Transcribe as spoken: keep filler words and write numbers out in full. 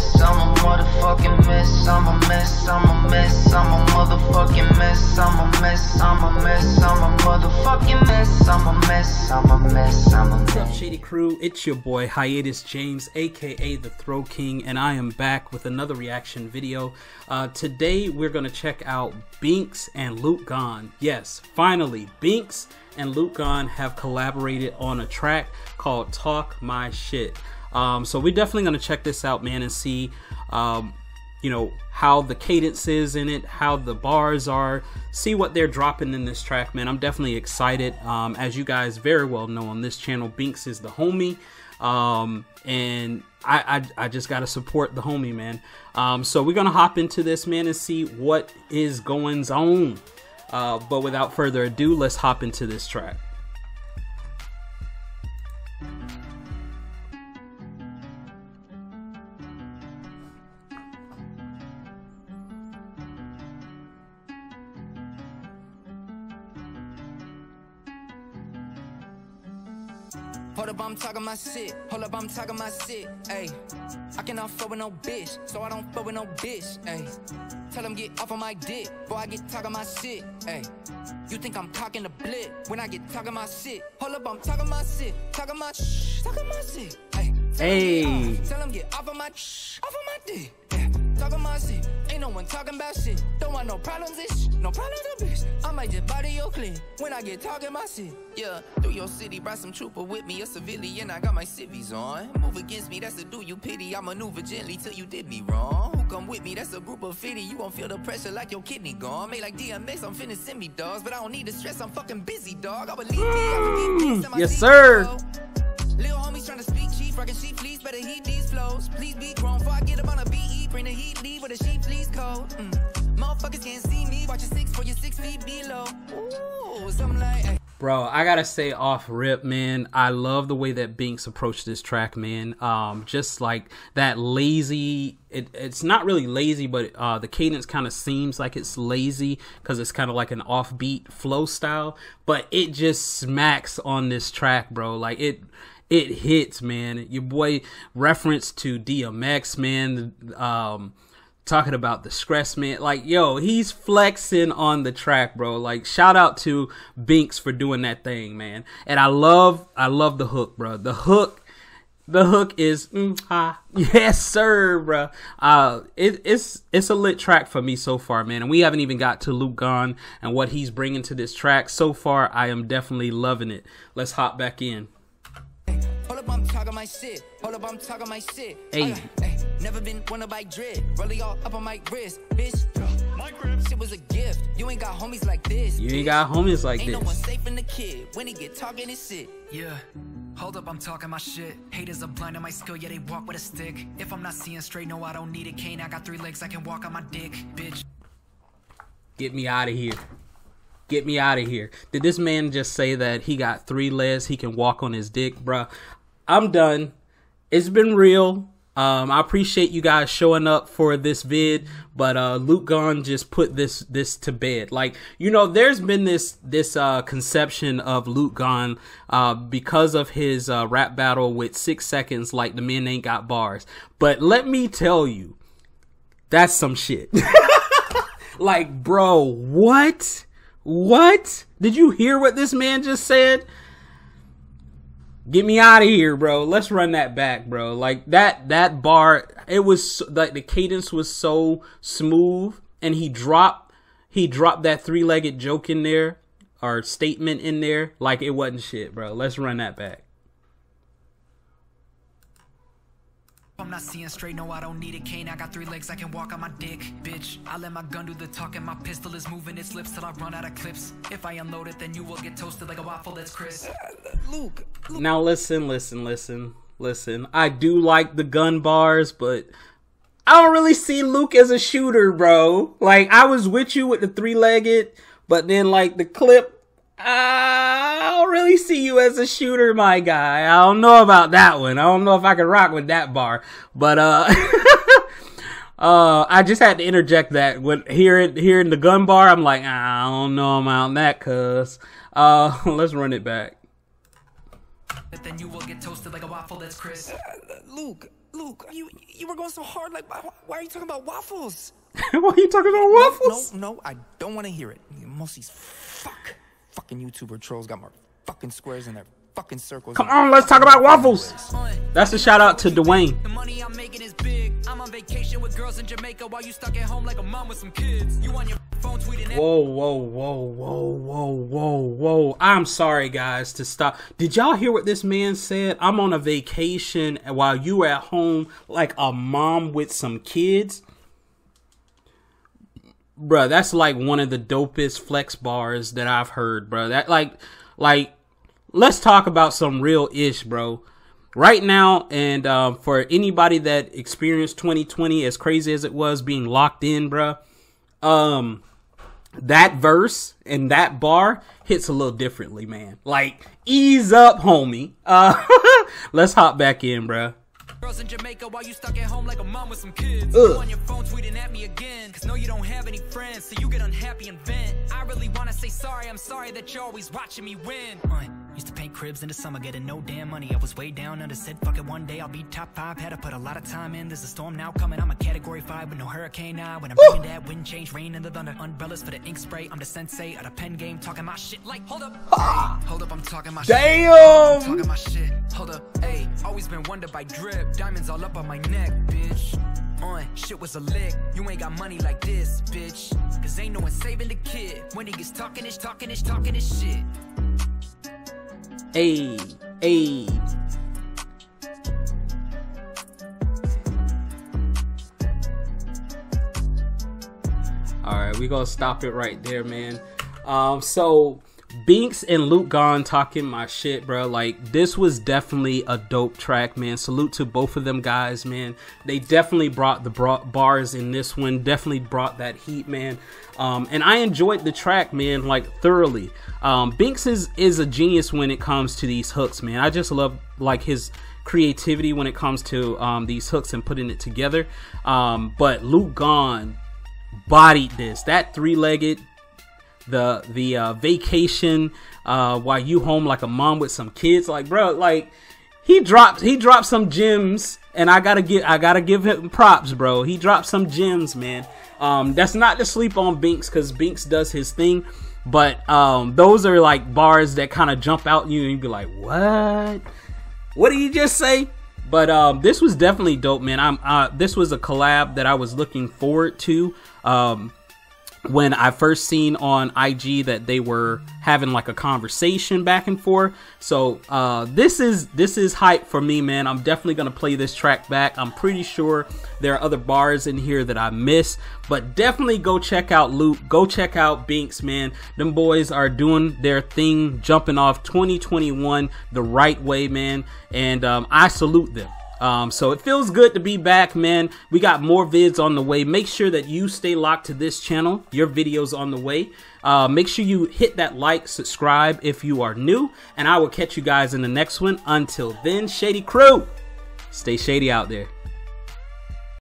mess, I'm a motherfucking mess, I'm a mess, I'm a mess, I'm a motherfucking mess, I'm a mess, I'm a mess, I'm a motherfucking mess, I'm a mess, I'm a mess, I'm a mess. What's up, Shady Crew? It's your boy Hiatus James, aka The Throw King, and I am back with another reaction video. Uh, today we're gonna check out Bingx and Luke Gawne. Yes, finally, Bingx and Luke Gawne have collaborated on a track called Talk My Shit. Um, so we're definitely going to check this out, man, and see, um, you know, how the cadence is in it, how the bars are, see what they're dropping in this track, man. I'm definitely excited. Um, as you guys very well know on this channel, Bingx is the homie, um, and I, I, I just got to support the homie, man. Um, so we're going to hop into this, man, and see what is going on. Uh, but without further ado, let's hop into this track. Hold up, I'm talking my shit. Hold up, I'm talking my shit. Ayy, I cannot fuck with no bitch, so I don't fuck with no bitch. Ayy, tell them get off of my dick, boy, I get talking my shit. Ayy, you think I'm cocking the blit when I get talking my shit. Hold up, I'm talking my shit, talking my shh, talking my shit. Ayy, tell them get off of my shh, off of my dick. Yeah, talking my shit. Ain't no one talking about shit. Don't want no problems, ish. No problems, a bitch. I might just body your clean when I get talking my shit. Yeah, through your city, brought some trooper with me, a civilian. I got my civvies on. Move against me, that's a do you pity. I maneuver gently till you did me wrong. Who come with me? That's a group of fifty. You won't feel the pressure like your kidney gone. Made like D M X, I'm finna send me dogs, but I don't need the stress. I'm fucking busy, dog. I would leave me. Mm, yes, sir. Little homies trying to speak cheap, rockin' sheep please, better heat these flows. Please be grown, before I get up on a B E, bring the heat, leave with a sheep please cold. Mm. Motherfuckers can't see me, watch your six for your six feet below. Ooh, something like that. Bro, I gotta say off rip, man, I love the way that Bingx approached this track, man. Um, just like that lazy, it, it's not really lazy, but uh, the cadence kind of seems like it's lazy because it's kind of like an offbeat flow style, but it just smacks on this track, bro. Like it, it hits, man. Your boy reference to D M X, man. Um, talking about the stress, man, like, yo, he's flexing on the track, bro. Like, shout out to Bingx for doing that thing, man. And I love I love the hook, bro. The hook the hook is mm, ah, yes sir, bro. Uh it, it's it's a lit track for me so far, man, and we haven't even got to Luke Gawne and what he's bringing to this track so far. I am definitely loving it. Let's hop back in. Hold up, I'm talking my shit. Hold up, I'm talking my shit. Hey. Never been one of my dread. Really all up on my wrist, bitch. My grip shit was a gift. You ain't got homies like this. You ain't got homies like this. Ain't no one safe in the kid when he get talking his shit. Yeah. Hold up, I'm talking my shit. Haters are blind to my skill, yeah, they walk with a stick. If I'm not seeing straight, no, I don't need a cane. I got three legs, I can walk on my dick, bitch. Get me out of here. Get me out of here. Did this man just say that he got three legs, he can walk on his dick, bruh? I'm done. It's been real. Um, I appreciate you guys showing up for this vid, but uh, Luke Gawne just put this this to bed. Like, you know, there's been this this uh, conception of Luke Gawne uh, because of his uh, rap battle with Six Seconds, like the men ain't got bars. But let me tell you, that's some shit. Like, bro, what? What? Did you hear what this man just said? Get me out of here, bro. Let's run that back, bro. Like that that bar, it was like the cadence was so smooth, and he dropped he dropped that three-legged joke in there or statement in there like it wasn't shit, bro. Let's run that back. I'm not seeing straight, no, I don't need a cane. I got three legs, I can walk on my dick, bitch. I let my gun do the talking, my pistol is moving its lips till I run out of clips. If I unload it, then you will get toasted like a waffle that's crisp. Luke, Luke. Now listen, listen, listen, listen. I do like the gun bars, but I don't really see Luke as a shooter, bro. Like, I was with you with the three-legged, but then, like, the clip, I don't really see you as a shooter, my guy. I don't know about that one. I don't know if I can rock with that bar, but uh, uh, I just had to interject that when hearing hearing the gun bar, I'm like, I don't know about that, cuz. Uh, let's run it back. But then you will get toasted like a waffle that's crisp. Luke. Luke, you you were going so hard. Like, why, why are you talking about waffles? Why are you talking about waffles? No, no, no, I don't want to hear it. Most of these fuck fucking YouTuber trolls got more fucking squares in their fucking circles. Come on, let's talk about waffles. That's a shout out to Dwayne. The money I'm making is big. I'm on vacation with girls in Jamaica while you stuck at home like a mom with some kids. You on your phone tweeting. Whoa, whoa, whoa, whoa, whoa, whoa, whoa. I'm sorry, guys, to stop. Did y'all hear what this man said? I'm on a vacation while you were at home like a mom with some kids. Bruh, that's like one of the dopest flex bars that I've heard, bro. That like, like, let's talk about some real ish, bro. Right now, and um, for anybody that experienced twenty twenty, as crazy as it was, being locked in, bro, um, that verse and that bar hits a little differently, man. Like, ease up, homie. Uh, let's hop back in, bro. Girls in Jamaica while you stuck at home like a mom with some kids. Ugh. You on your phone tweeting at me again, cause no you don't have any friends, so you get unhappy and vent. I really wanna say sorry, I'm sorry that you're always watching me win. I used to paint cribs in the summer getting no damn money. I was way down under, said fuck it, one day I'll be top five. Had to put a lot of time in, there's a storm now coming. I'm a category five with no hurricane eye. When I'm bringing that wind change, rain and the thunder. Umbrellas for the ink spray, I'm the sensei of the pen game. Talking my shit like, hold up, ah. Hold up, I'm talking my damn. Shit. Damn! Talking my shit, hold up, hey. Always been wondered by drip. Diamonds all up on my neck, bitch. On shit was a lick. You ain't got money like this, bitch. Cause ain't no one saving the kid. When he gets talking is talking is talking is shit. Hey, hey. Alright, we gonna stop it right there, man. Um, so Bingx and Luke Gawne talking my shit, bro. Like, this was definitely a dope track, man. Salute to both of them guys, man. They definitely brought the bars in this one. Definitely brought that heat, man. Um, and I enjoyed the track, man, like, thoroughly. Um, Bingx is, is a genius when it comes to these hooks, man. I just love, like, his creativity when it comes to um, these hooks and putting it together. Um, but Luke Gawne bodied this. That three-legged... the the uh, vacation uh, while you home like a mom with some kids, like, bro, like he dropped he dropped some gems, and I gotta get I gotta give him props, bro. He dropped some gems, man. Um, that's not to sleep on Bingx, because Bingx does his thing, but um, those are like bars that kind of jump out you and you be like, what? What did you just say? But um, this was definitely dope, man. I'm uh, this was a collab that I was looking forward to. Um, when I first seen on I G that they were having like a conversation back and forth. So uh, this is this is hype for me, man. I'm definitely gonna play this track back. I'm pretty sure there are other bars in here that I missed, but definitely go check out Luke, go check out Bingx, man. Them boys are doing their thing, jumping off twenty twenty-one the right way, man, and um, I salute them. Um, so it feels good to be back, man. We got more vids on the way. Make sure that you stay locked to this channel. Your video's on the way. Uh, make sure you hit that like, subscribe if you are new, and I will catch you guys in the next one. Until then, Shady Crew, stay shady out there.